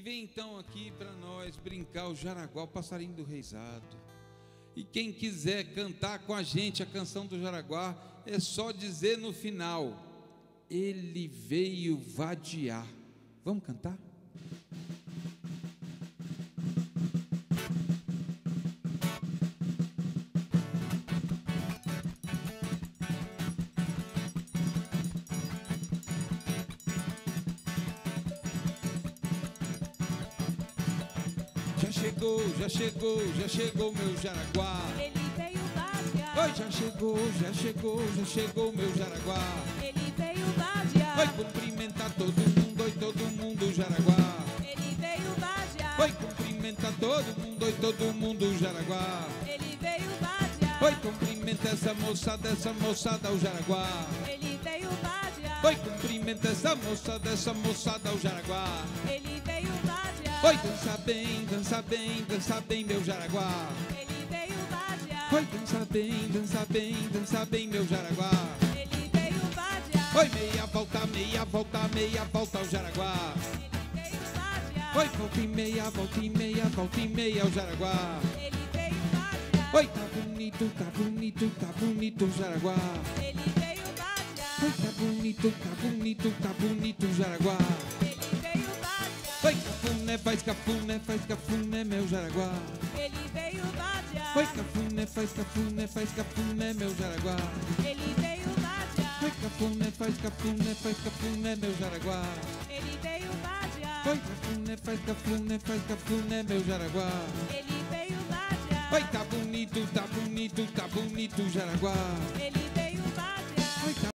E vem então aqui para nós brincar o Jaraguá, o passarinho do Reisado. E quem quiser cantar com a gente a canção do Jaraguá, é só dizer no final: ele veio vadiar. Vamos cantar? Já chegou, meu Jaraguá. Ele veio vadear. Oi, já chegou meu Jaraguá. Ele veio vadear. Oi, cumprimentar todo mundo Jaraguá. Ele veio vadear. Oi, cumprimentar todo mundo Jaraguá. Ele veio vadear. Oi, cumprimenta essa moçada o Jaraguá. Ele veio vadear. Oi, cumprimenta essa moçada o Jaraguá. Ele veio vadear. Oi, dança bem, meu Jaraguá. Ele veio vadear. Oi, dança bem, meu Jaraguá. Ele veio vadear. Oi, meia volta ao Jaraguá. Ele veio vadear. Oi, volta e meia ao Jaraguá. Ele veio vadear. Oi, tá bonito o Jaraguá. Ele veio vadear. Oi, tá bonito o Jaraguá. Vai cafuné, faz cafuné, meu Jaraguá. Ele veio vadear. Vai cafuné, faz cafuné, meu Jaraguá. Ele veio vadear. Vai cafuné, faz cafuné, meu Jaraguá. Ele veio vadear. Vai cafuné, faz cafuné, meu Jaraguá. Ele veio vadear. Vai tá bonito, tá bonito, tá bonito, Jaraguá. Ele veio